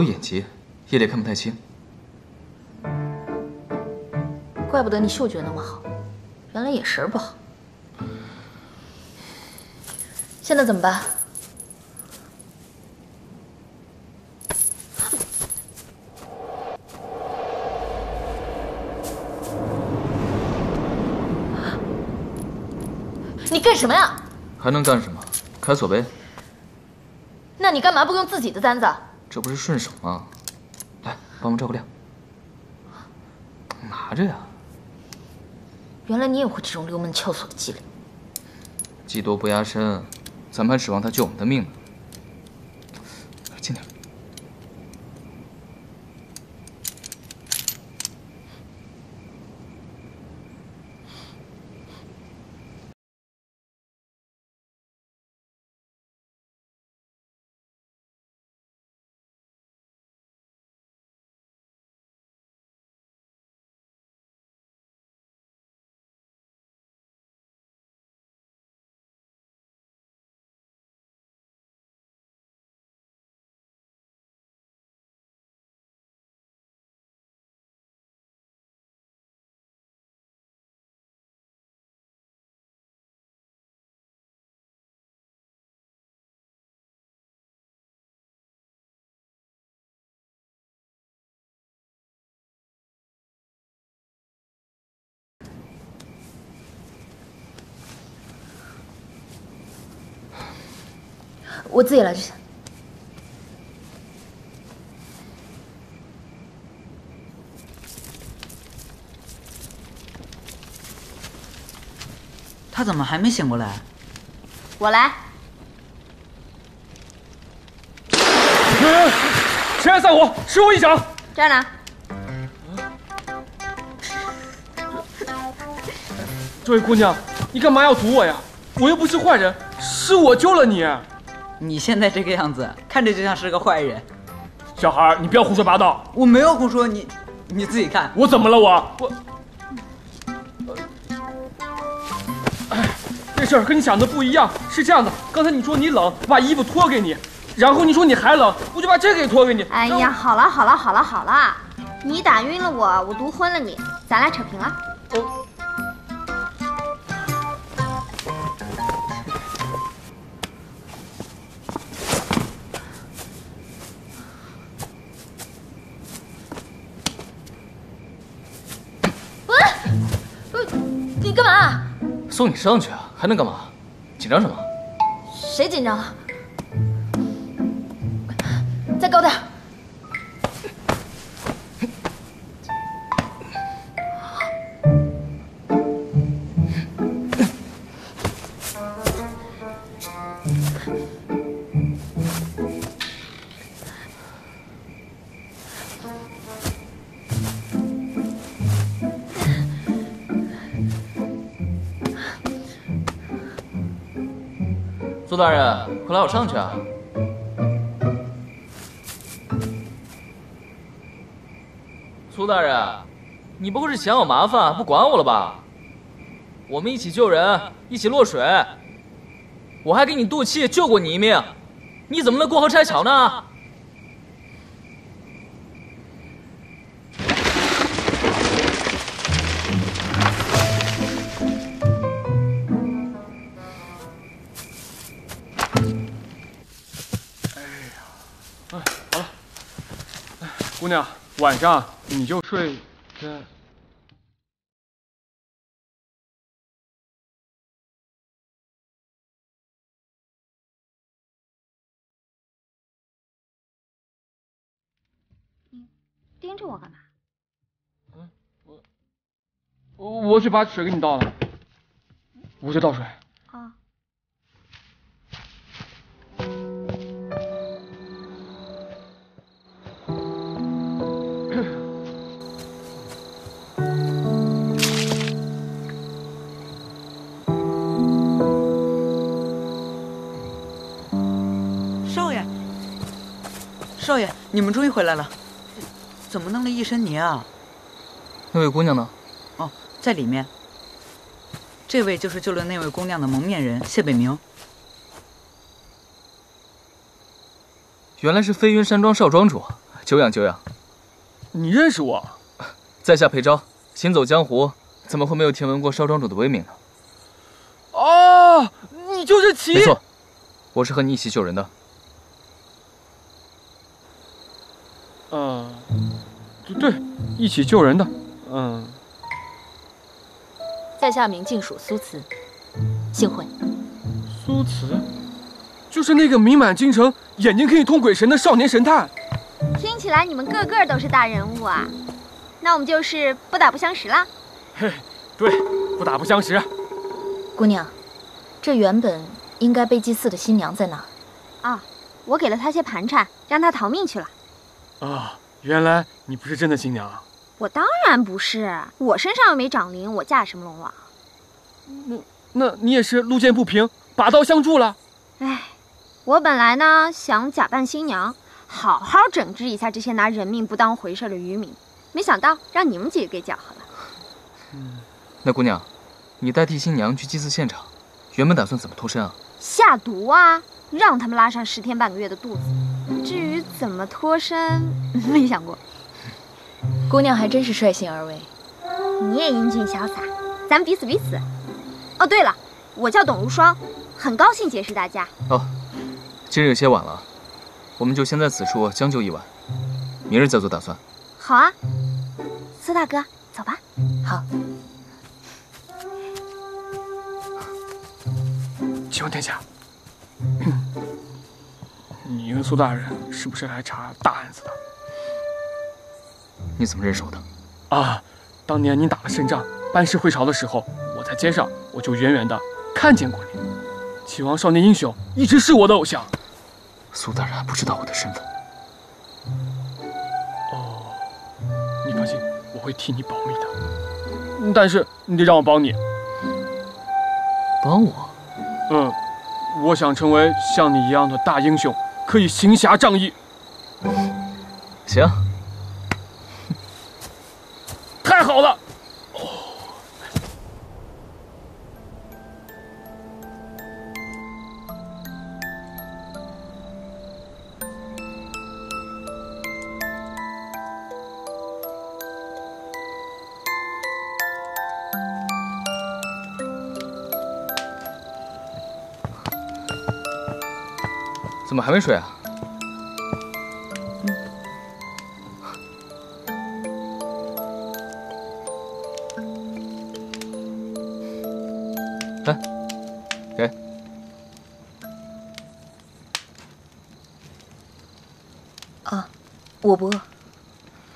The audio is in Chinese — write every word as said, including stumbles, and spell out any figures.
有眼疾，夜里看不太清。怪不得你嗅觉那么好，原来眼神不好。现在怎么办？你干什么呀？还能干什么？开锁呗。那你干嘛不用自己的簪子？ 这不是顺手吗？来，帮忙照个亮。拿着呀。原来你也会这种溜门撬锁的伎俩。技多不压身，咱们还指望他救我们的命呢。近点。我自己来就行。他怎么还没醒过来？我来。谁还在我？吃我一掌！这儿呢。这位姑娘，你干嘛要毒我呀？我又不是坏人，是我救了你。 你现在这个样子，看着就像是个坏人。小孩，你不要胡说八道！我没有胡说，你你自己看。我怎么了？我我，哎，这事儿跟你想的不一样。是这样的，刚才你说你冷，我把衣服脱给你，然后你说你还冷，我就把这个也脱给你。哎呀，好了好了好了好了，你打晕了我，我毒昏了你，咱俩扯平了。哦 送你上去啊，还能干嘛？紧张什么？谁紧张了？再高点！苏大人，快拉我上去啊！苏大人，你不会是嫌我麻烦不管我了吧？我们一起救人，一起落水，我还给你渡气救过你一命，你怎么能过河拆桥呢？ 姑娘，晚上你就睡在。你盯着我干嘛？嗯，我我去把水给你倒了，我去倒水。啊。 少爷，你们终于回来了，怎么弄了一身泥啊？那位姑娘呢？哦，在里面。这位就是救了那位姑娘的蒙面人谢北明。原来是飞云山庄少庄主，久仰久仰。你认识我？在下裴昭，行走江湖，怎么会没有听闻过少庄主的威名呢？哦，你就是齐？没错，我是和你一起救人的。嗯、呃，对，一起救人的。嗯、呃，在下名静属苏慈，幸会。苏慈，就是那个名满京城、眼睛可以通鬼神的少年神探。听起来你们个个都是大人物啊。 那我们就是不打不相识啦。嘿，对，不打不相识。姑娘，这原本应该被祭祀的新娘在哪？啊，我给了她些盘缠，让她逃命去了。啊，原来你不是真的新娘啊！我当然不是，我身上又没长鳞，我嫁什么龙王？那那你也是路见不平，拔刀相助了。哎，我本来呢想假扮新娘，好好整治一下这些拿人命不当回事的渔民。 没想到让你们几个给搅和了。嗯，那姑娘，你代替新娘去祭祀现场，原本打算怎么脱身啊？下毒啊，让他们拉上十天半个月的肚子。至于怎么脱身，没想过。姑娘还真是率性而为。你也英俊潇洒，咱们彼此彼此。哦，对了，我叫董如霜，很高兴结识大家。哦，今日有些晚了，我们就先在此处将就一晚，明日再做打算。 好啊，苏大哥，走吧。好。请问殿下，你跟苏大人是不是来查大案子的？你怎么认识我的？啊，当年你打了胜仗，班师回朝的时候，我在街上我就远远的看见过你。齐王少年英雄一直是我的偶像。苏大人还不知道我的身份。 放心，我会替你保密的。但是你得让我帮你。帮我？嗯，我想成为像你一样的大英雄，可以行侠仗义。行。太好了！哦。怎么还没睡啊？嗯、来，给。啊，我不饿。